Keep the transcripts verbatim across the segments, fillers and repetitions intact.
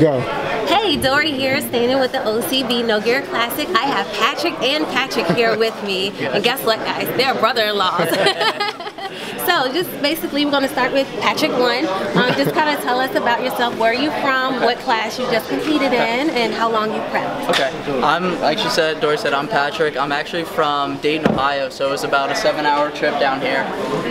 Go. Hey, Dory here, standing with the O C B No Gear Classic. I have Patrick and Patrick here with me. And guess what, guys? They're brother-in-laws. So just basically, we're going to start with Patrick one. Um, just kind of tell us about yourself, where you're from, what class you just competed in, and how long you prepped. Okay. I'm, like she said, Dory said, I'm Patrick. I'm actually from Dayton, Ohio, so it was about a seven-hour trip down here.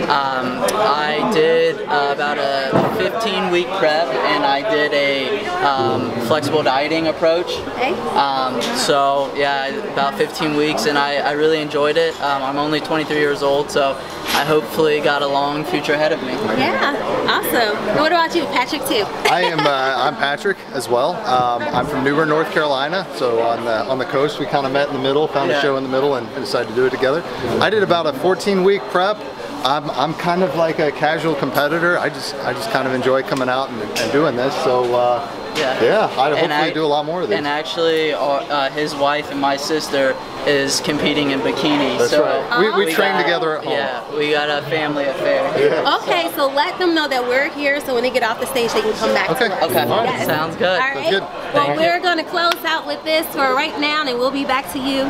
Um, I did uh, about a fifteen-week prep, and I did a um, flexible dieting approach. Okay. Um, so yeah, about fifteen weeks, and I, I really enjoyed it. Um, I'm only twenty-three years old, so I hopefully got a long future ahead of me. Yeah, awesome. And what about you, Patrick too? I am. Uh, I'm Patrick as well. Um, I'm from New Bern, North Carolina. So on the on the coast, we kind of met in the middle, found yeah. a show in the middle, and decided to do it together. I did about a fourteen-week prep. I'm, I'm kind of like a casual competitor. I just I just kind of enjoy coming out and, and doing this. So uh, yeah, yeah. I hopefully I, do a lot more of this. And actually, uh, uh, his wife and my sister is competing in bikini. That's so right. uh, we, we, we train got, together at home. Yeah, we got a family affair. Yeah. Okay, so. so let them know that we're here. So when they get off the stage, they can come back. Okay. To us. Okay. All right. Yes. Sounds good. All right. Sounds good. Well, Thank we're you. gonna close out with this for right now, and we'll be back to you.